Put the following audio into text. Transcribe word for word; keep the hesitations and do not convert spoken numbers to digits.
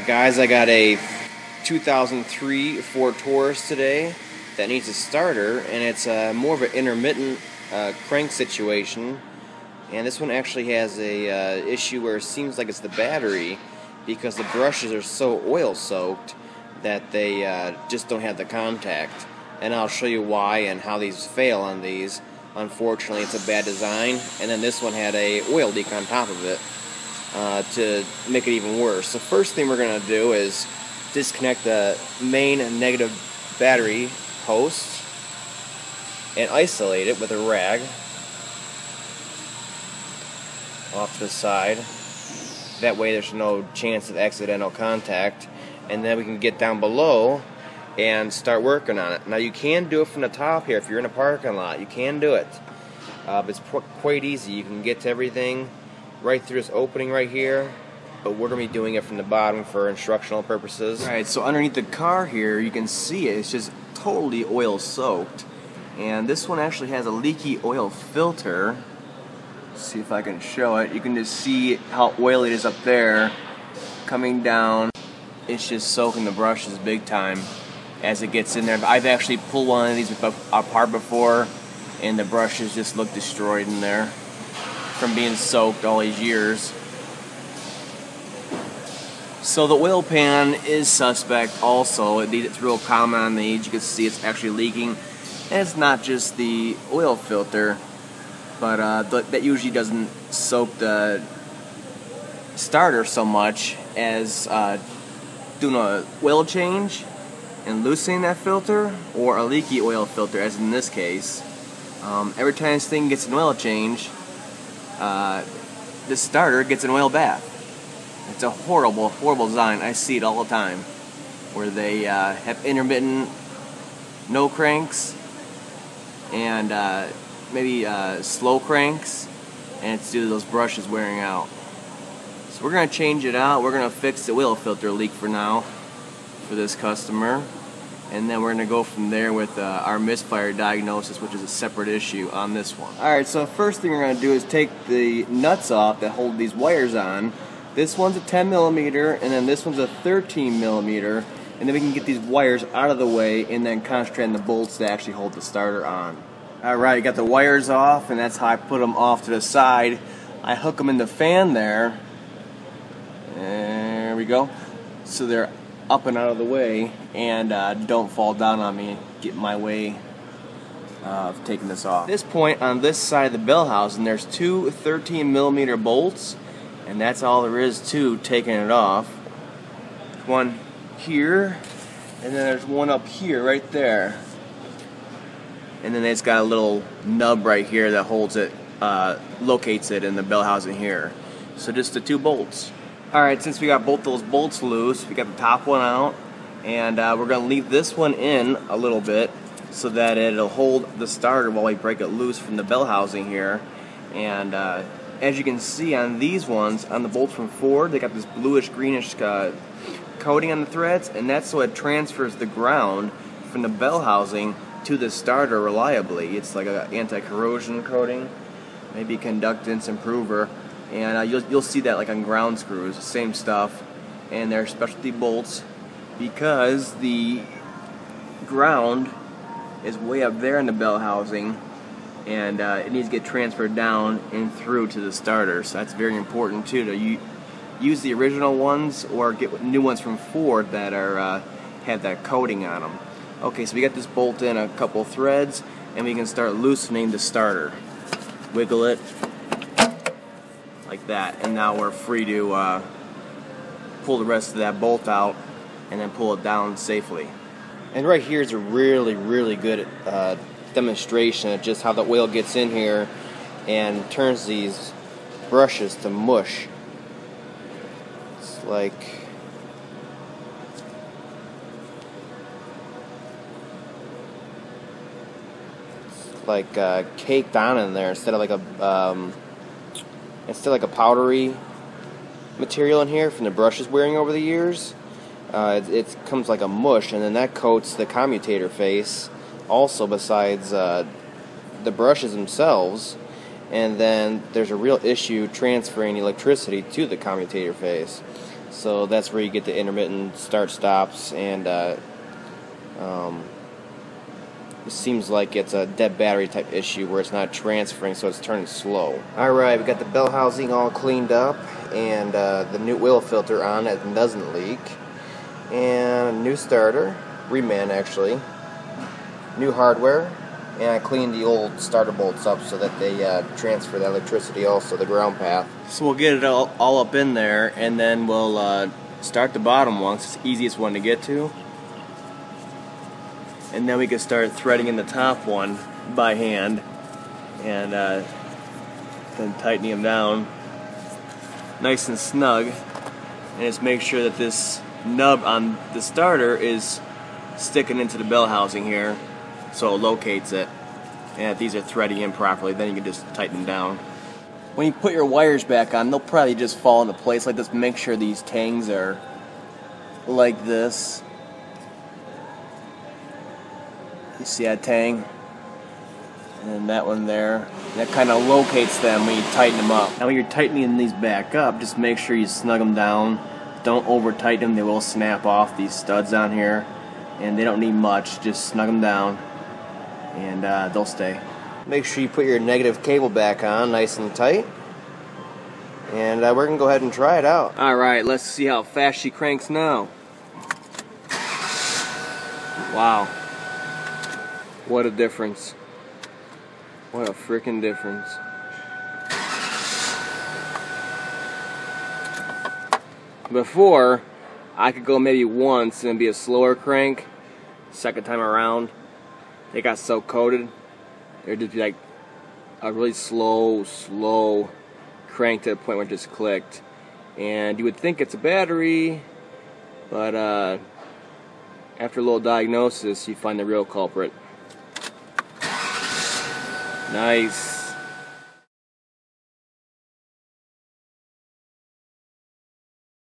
Alright guys, I got a two thousand three Ford Taurus today that needs a starter, and it's uh, more of an intermittent uh, crank situation, and this one actually has a uh, issue where it seems like it's the battery, because the brushes are so oil soaked that they uh, just don't have the contact. And I'll show you why and how these fail on these. Unfortunately, it's a bad design, and then this one had a oil leak on top of it uh, to make it even worse. The first thing we're going to do is disconnect the main negative battery host and isolate it with a rag off to the side. That way there's no chance of accidental contact, and then we can get down below and start working on it. Now you can do it from the top here if you're in a parking lot. You can do it. Uh, but it's quite easy. You can get to everything right through this opening right here, but we're going to be doing it from the bottom for instructional purposes. Alright, so underneath the car here you can see it. It's just totally oil soaked, and this one actually has a leaky oil filter. Let's see if I can show it. You can just see how oily it is up there coming down. It's just soaking the brushes big time as it gets in there. I've actually pulled one of these apart before, and the brushes just look destroyed in there from being soaked all these years. So the oil pan is suspect also. It's real common on these. You can see it's actually leaking, and it's not just the oil filter, but uh, that usually doesn't soak the starter so much as uh, doing an oil change and loosening that filter, or a leaky oil filter as in this case. Um, every time this thing gets an oil change, uh, this starter gets an oil bath. It's a horrible, horrible design. I see it all the time where they uh, have intermittent no cranks and uh, maybe uh, slow cranks, and it's due to those brushes wearing out. So we're going to change it out. We're going to fix the oil filter leak for now for this customer, and then we're going to go from there with uh, our misfire diagnosis, which is a separate issue on this one. Alright, so the first thing we're going to do is take the nuts off that hold these wires on. This one's a ten millimeter, and then this one's a thirteen millimeter, and then we can get these wires out of the way and then concentrate on the bolts that actually hold the starter on. Alright, you got the wires off, and that's how I put them off to the side. I hook them in the fan there. There we go. So they're up and out of the way, and uh, don't fall down on me, get in my way uh, of taking this off. At this point, on this side of the bell housing, there's two thirteen millimeter bolts, and that's all there is to taking it off. One here, and then there's one up here, right there. And then it's got a little nub right here that holds it, uh, locates it in the bell housing here. So just the two bolts. Alright, since we got both those bolts loose, we got the top one out, and uh, we're going to leave this one in a little bit so that it'll hold the starter while we break it loose from the bell housing here. And uh, as you can see on these ones, on the bolts from Ford, they got this bluish-greenish uh, coating on the threads, and that's so it transfers the ground from the bell housing to the starter reliably. It's like an anti-corrosion coating, maybe conductance improver. And uh, you'll, you'll see that like on ground screws, same stuff, and they're specialty bolts because the ground is way up there in the bell housing, and uh, it needs to get transferred down and through to the starter. So that's very important too, to you use the original ones or get new ones from Ford that are uh, have that coating on them. Okay, so we got this bolt in a couple threads, and we can start loosening the starter. Wiggle it like that, and now we're free to uh, pull the rest of that bolt out and then pull it down safely. And right here is a really, really good uh, demonstration of just how the oil gets in here and turns these brushes to mush. It's like it's like uh, caked on in there instead of like a um, It's still like a powdery material in here from the brushes wearing over the years. Uh, it, it comes like a mush, and then that coats the commutator face also, besides uh, the brushes themselves. And then there's a real issue transferring electricity to the commutator face. So that's where you get the intermittent start-stops, and uh, um, it seems like it's a dead battery type issue where it's not transferring, so it's turning slow. Alright, we got the bell housing all cleaned up, and uh, the new oil filter on, it doesn't leak, and a new starter, reman actually, new hardware, and I cleaned the old starter bolts up so that they uh, transfer the electricity also, the ground path. So we'll get it all, all up in there, and then we'll uh, start the bottom one, 'cause it's the easiest one to get to. And then we can start threading in the top one by hand, and uh, then tightening them down nice and snug, and just make sure that this nub on the starter is sticking into the bell housing here, so it locates it, and if these are threading in properly, then you can just tighten them down. When you put your wires back on, they'll probably just fall into place like this. Make sure these tangs are like this. You see that tang? And that one there. That kind of locates them when you tighten them up. Now when you're tightening these back up, just make sure you snug them down. Don't over tighten them, they will snap off, these studs on here. And they don't need much, just snug them down, and uh, they'll stay. Make sure you put your negative cable back on nice and tight. And uh, we're going to go ahead and try it out. Alright, let's see how fast she cranks now. Wow. What a difference. What a freaking difference. Before, I could go maybe once and it'd be a slower crank. Second time around, they got so coated, it would just be like a really slow, slow crank to the point where it just clicked. And you would think it's a battery, but uh, after a little diagnosis, you find the real culprit. Nice.